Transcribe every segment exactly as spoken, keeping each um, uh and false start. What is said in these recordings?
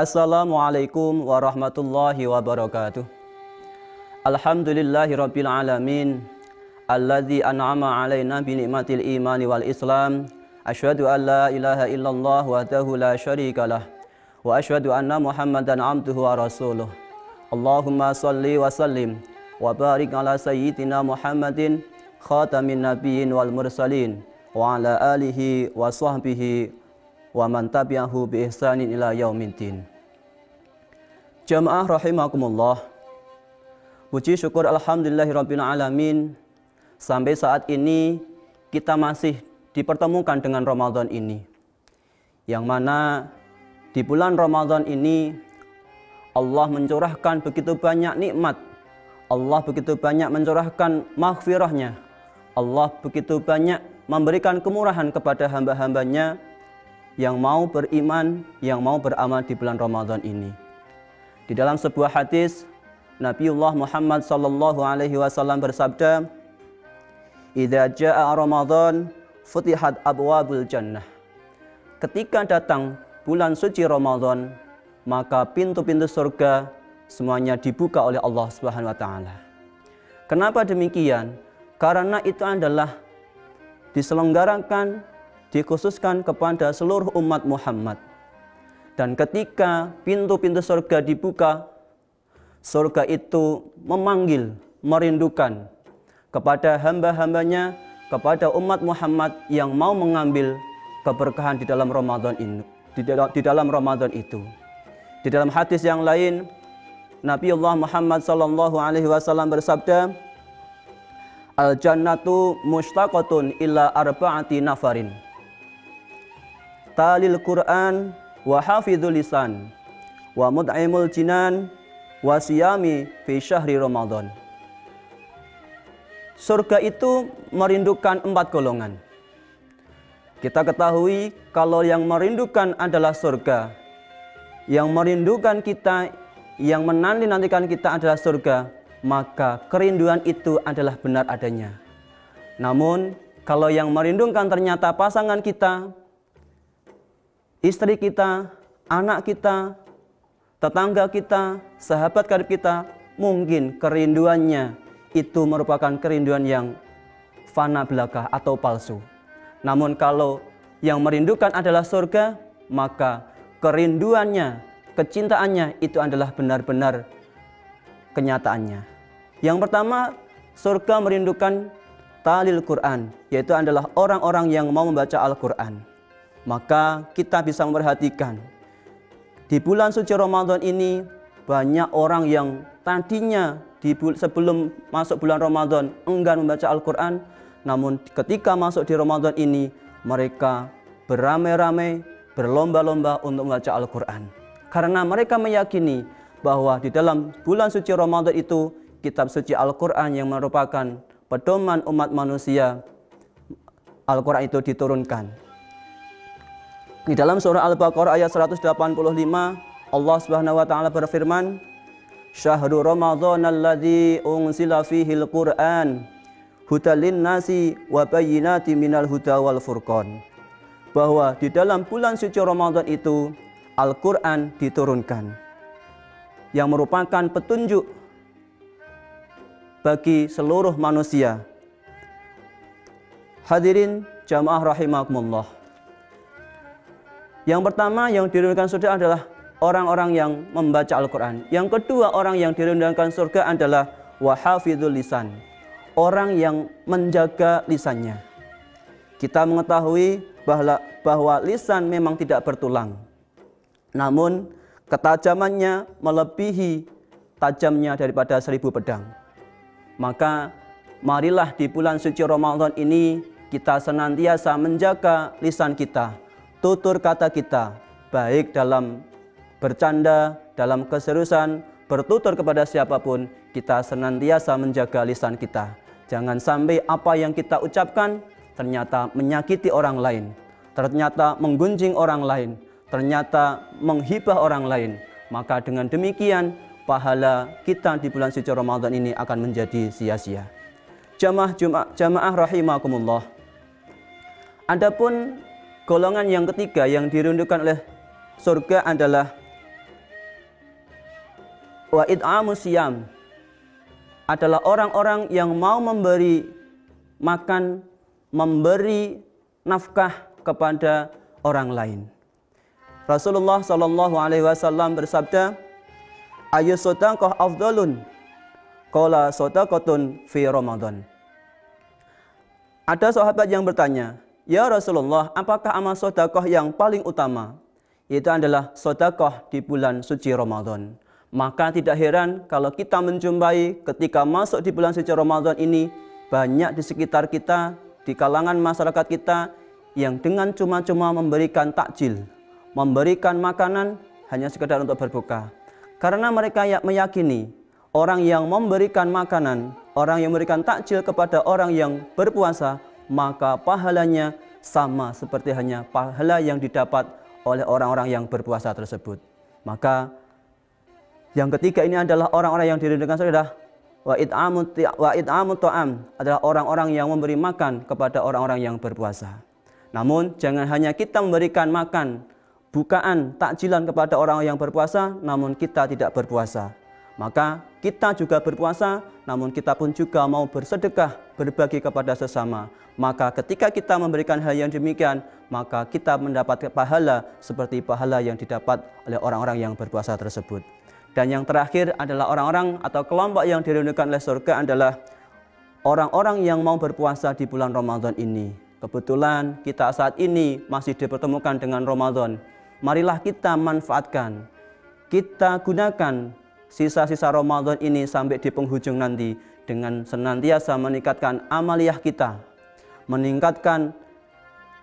Assalamualaikum warahmatullahi wabarakatuh. Alhamdulillahirabbil alamin alladzi an'ama 'alaina bi ni'matil imani wal islam. Asyhadu an la ilaha illallah wahdahu la syarikalah wa asyhadu anna Muhammadan 'abduhu wa rasuluh. Allahumma shalli wa sallim wa barik ala sayyidina Muhammadin khatamin nabiyyin wal mursalin wa ala alihi wa sahbihi wa man tabi'ahu bi ihsanin ila yaumiddin. Jamaah rahimakumullah, puji syukur alhamdulillahirabbil alamin, sampai saat ini kita masih dipertemukan dengan Ramadan ini, yang mana di bulan Ramadan ini Allah mencurahkan begitu banyak nikmat, Allah begitu banyak mencurahkan maghfirahnya, Allah begitu banyak memberikan kemurahan kepada hamba-hambanya yang mau beriman, yang mau beramal di bulan Ramadan ini. Di dalam sebuah hadis Nabiullah Muhammad sallallahu alaihi wasallam bersabda, "Idza jaa Ramadan futihat abwabul jannah." Ketika datang bulan suci Ramadan, maka pintu-pintu surga semuanya dibuka oleh Allah Subhanahu wa taala. Kenapa demikian? Karena itu adalah diselenggarakan, dikhususkan kepada seluruh umat Muhammad. Dan ketika pintu-pintu surga dibuka, surga itu memanggil, merindukan kepada hamba-hambanya, kepada umat Muhammad yang mau mengambil keberkahan di dalam Ramadan ini, di dalam, di dalam Ramadan itu. Di dalam hadis yang lain, Nabiullah Muhammad sallallahu alaihi wasallam bersabda, "Al jannatu mustaqatun illa arba'ati nafarin. Taalil Qur an wa hafidhul lisan wa mud'imul jinan wa siyami fi syahri Ramadan." Surga itu merindukan empat golongan. Kita ketahui kalau yang merindukan adalah surga, yang merindukan kita, yang menanti-nantikan kita adalah surga, maka kerinduan itu adalah benar adanya. Namun kalau yang merindukan ternyata pasangan kita, istri kita, anak kita, tetangga kita, sahabat karib kita, mungkin kerinduannya itu merupakan kerinduan yang fana belaka atau palsu. Namun kalau yang merindukan adalah surga, maka kerinduannya, kecintaannya itu adalah benar-benar kenyataannya. Yang pertama, surga merindukan taalil Qur'an, yaitu adalah orang-orang yang mau membaca Al-Qur'an. Maka kita bisa memperhatikan di bulan suci Ramadan ini banyak orang yang tadinya Di, sebelum masuk bulan Ramadan enggan membaca Al-Quran, namun ketika masuk di Ramadan ini mereka beramai-ramai, berlomba-lomba untuk membaca Al-Quran, karena mereka meyakini bahwa di dalam bulan suci Ramadan itu kitab suci Al-Quran yang merupakan pedoman umat manusia, Al-Quran itu diturunkan. Di dalam surah Al-Baqarah ayat seratus delapan puluh lima Allah Subhanahu wa taala berfirman, "Syahrul Ramadan alladzi unzila fihil Qur'an hudal linnasi wa bayyinatin minal huda wal furqan." Bahwa di dalam bulan suci Ramadan itu Al-Qur'an diturunkan, yang merupakan petunjuk bagi seluruh manusia. Hadirin jamaah rahimakumullah, yang pertama yang diturunkan sudah adalah orang-orang yang membaca Al-Quran. Yang kedua orang yang dirindukan surga adalah wahafidhul lisan, orang yang menjaga lisannya. Kita mengetahui bahwa, bahwa lisan memang tidak bertulang, namun ketajamannya melebihi tajamnya daripada seribu pedang. Maka marilah di bulan suci Ramadan ini kita senantiasa menjaga lisan kita, tutur kata kita, baik dalam bercanda, dalam keseriusan, bertutur kepada siapapun, kita senantiasa menjaga lisan kita. Jangan sampai apa yang kita ucapkan ternyata menyakiti orang lain, ternyata menggunjing orang lain, ternyata menghibah orang lain. Maka dengan demikian pahala kita di bulan suci Ramadan ini akan menjadi sia-sia. Jamaah jamaah rahimakumullah. Adapun golongan yang ketiga yang dirindukan oleh surga adalah wa id'amu siyam adalah orang-orang yang mau memberi makan, memberi nafkah kepada orang lain. Rasulullah Shallallahu Alaihi Wasallam bersabda, "Ayyu shadaqah afdalun, qala shadaqatun fi Ramadan." Ada sahabat yang bertanya, "Ya Rasulullah, apakah amal sedekah yang paling utama?" Itu adalah sedekah di bulan suci Ramadan. Maka tidak heran kalau kita menjumpai ketika masuk di bulan suci Ramadan ini, banyak di sekitar kita, di kalangan masyarakat kita, yang dengan cuma-cuma memberikan takjil, memberikan makanan hanya sekedar untuk berbuka. Karena mereka meyakini orang yang memberikan makanan, orang yang memberikan takjil kepada orang yang berpuasa, maka pahalanya sama seperti hanya pahala yang didapat oleh orang-orang yang berpuasa tersebut. Maka yang ketiga ini adalah orang-orang yang dirindukan saudara. Wa it'amu wa it'amu ta'am adalah orang-orang yang memberi makan kepada orang-orang yang berpuasa. Namun jangan hanya kita memberikan makan, bukaan, takjilan kepada orang yang berpuasa namun kita tidak berpuasa. Maka kita juga berpuasa namun kita pun juga mau bersedekah, berbagi kepada sesama. Maka ketika kita memberikan hal yang demikian, maka kita mendapat pahala seperti pahala yang didapat oleh orang-orang yang berpuasa tersebut. Dan yang terakhir adalah orang-orang atau kelompok yang dirindukan oleh surga adalah orang-orang yang mau berpuasa di bulan Ramadan ini. Kebetulan kita saat ini masih dipertemukan dengan Ramadan. Marilah kita manfaatkan, kita gunakan sisa-sisa Ramadan ini sampai di penghujung nanti dengan senantiasa meningkatkan amaliyah kita, meningkatkan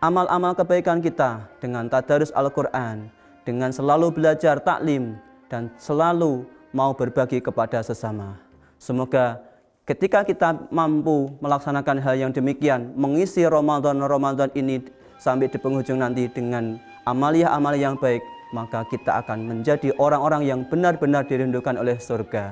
amal-amal kebaikan kita dengan tadarus Al-Quran, dengan selalu belajar taklim, dan selalu mau berbagi kepada sesama. Semoga ketika kita mampu melaksanakan hal yang demikian, mengisi Ramadan-Ramadan ini sampai di penghujung nanti dengan amaliah-amaliah yang baik, maka kita akan menjadi orang-orang yang benar-benar dirindukan oleh surga.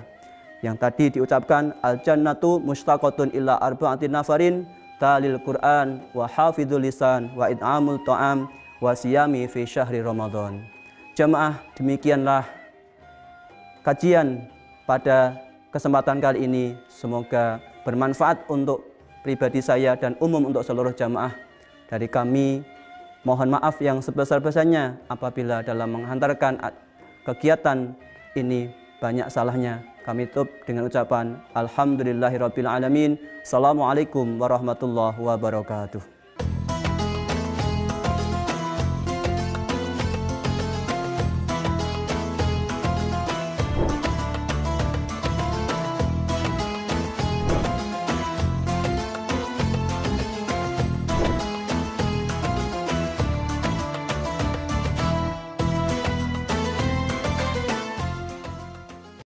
Yang tadi diucapkan, Al-jannatu mushtaqatun illa arba'ati nafarin, taalil Qur'an wa hafidhul lisan wa id'amul ta'am wa siyami fi syahri Ramadan. Jemaah, demikianlah kajian pada kesempatan kali ini, semoga bermanfaat untuk pribadi saya dan umum untuk seluruh jamaah. Dari kami mohon maaf yang sebesar-besarnya apabila dalam menghantarkan kegiatan ini banyak salahnya. Kami tutup dengan ucapan Alhamdulillahirabbil alamin. Assalamualaikum warahmatullahi wabarakatuh.